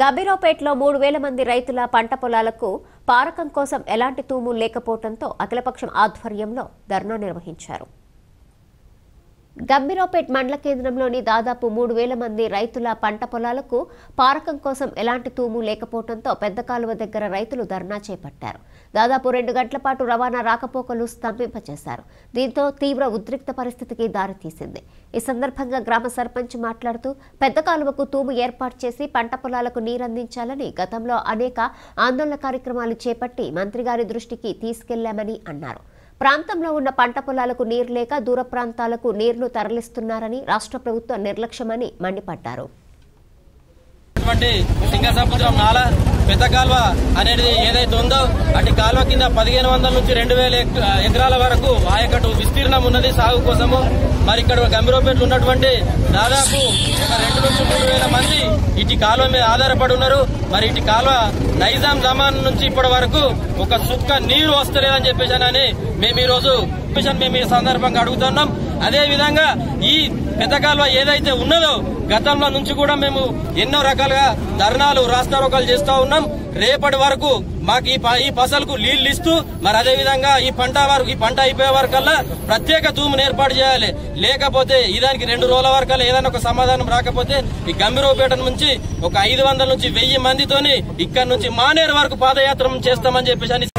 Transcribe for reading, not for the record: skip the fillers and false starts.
గంభీరావుపేటలో 3000 మంది రైతుల పంట పొలాలకు పారకం కోసం ఎలాంటి తూము లేకపోవడంతో అఖిలపక్షం ఆధ్వర్యంలో ధర్నా నిర్వహించారు. గంభీరావుపేట మండల కేంద్రంలోని దాదాపు 3000 మంది రైతుల పంట పొలాలకు పారకం కోసం ఎలాంటి తూము లేకపోవడంతో పెద్ద కాలువ దగ్గర రైతులు ధర్నా చేపట్టారు. దాదాపు 2 గంటల పాటు రవాణా రాకపోకలు స్తంభింపచేశారు. దీంతో తీవ్ర ఉద్రిక్త పరిస్థితికి దారితీసింది. ఈ సందర్భంగా గ్రామ సర్పంచ్ మాట్లాడుతూ పెద్ద కాలువకు తూము ఏర్పాటు చేసి పంట పొలాలకు నీరందించాలని గతంలో అనేక ఆందోళన కార్యక్రమాలు చేపట్టి మంత్రిగారి దృష్టికి తీసుకెళ్లామని అన్నారు. ప్రాంతంలో ఉన్న పంట పొలాలకు నీరు లేక దూర ప్రాంతాలకు నీరును తరలిస్తున్నారని రాష్ట్ర ప్రభుత్వ నిర్లక్ష్యమని మండిపడ్డారు. సింగసముద్రం నాలా పెద్ద కాల్వ అనేది ఏదైతే ఉందో అటు కాల్వ కింద 1500 నుంచి 2000 ఎకరాల వరకు ఆయకట్టు విస్తీర్ణం ఉన్నది సాగు కోసము. మరి ఇక్కడ గంభీరావుపేటలో ఉన్నటువంటి దాదాపు 2 నుంచి 3000 మంది ఇటు కాల్వ మీద ఆధారపడి ఉన్నారు. మరి ఇటు కాల్వ నైజాం జమాన్ నుంచి ఇప్పటి వరకు ఒక సుక్క నీరు వస్తలేదని చెప్పేసానని మేము ఈ రోజు మేము ఈ సందర్భంగా అడుగుతున్నాం. అదే విధంగా ఈ పెద్ద కాలువ ఏదైతే ఉన్నదో గతంలో నుంచి కూడా మేము ఎన్నో రకాలుగా ధర్నాలు రాస్తారోకాలు చేస్తా ఉన్నాం. రేపటి వరకు మాకు ఈ ఫసలకు నీళ్లు ఇస్తూ మరి అదే విధంగా ఈ పంట అయిపోయే వరకల్లా ప్రత్యేక తూమును ఏర్పాటు చేయాలి. లేకపోతే ఇదానికి 2 రోజుల వరకల్లా ఏదైనా ఒక సమాధానం రాకపోతే ఈ గంభీరావుపేట నుంచి ఒక 500 నుంచి 1000 మందితోని ఇక్కడ నుంచి మానేరు వరకు పాదయాత్ర చేస్తామని చెప్పేసి